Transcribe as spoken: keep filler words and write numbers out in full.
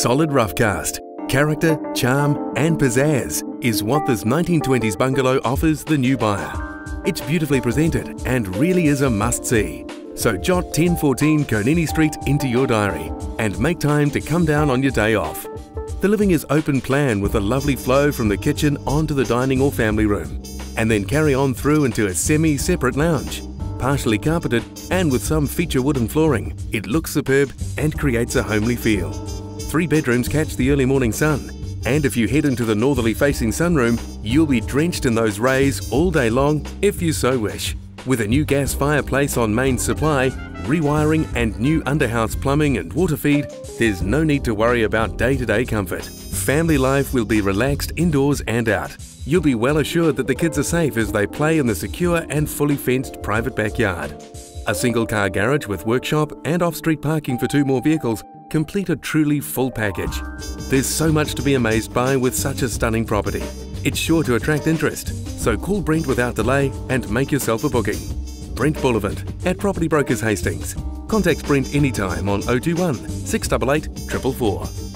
solid rough cast, character, charm and pizzazz is what this nineteen twenties bungalow offers the new buyer. It's beautifully presented and really is a must-see. So jot ten fourteen Konini Street into your diary and make time to come down on your day off. The living is open plan with a lovely flow from the kitchen onto the dining or family room, and then carry on through into a semi-separate lounge. Partially carpeted and with some feature wooden flooring, it looks superb and creates a homely feel. Three bedrooms catch the early morning sun, and if you head into the northerly facing sunroom, you'll be drenched in those rays all day long if you so wish. With a new gas fireplace on main supply, rewiring and new underhouse plumbing and water feed, there's no need to worry about day-to-day comfort. Family life will be relaxed indoors and out. You'll be well assured that the kids are safe as they play in the secure and fully fenced private backyard. A single car garage with workshop and off-street parking for two more vehicles complete a truly full package. There's so much to be amazed by with such a stunning property. It's sure to attract interest, so call Brent without delay and make yourself a booking. Brent Bullivant at Property Brokers Hastings. Contact Brent anytime on oh two one, six eight eight, four four four.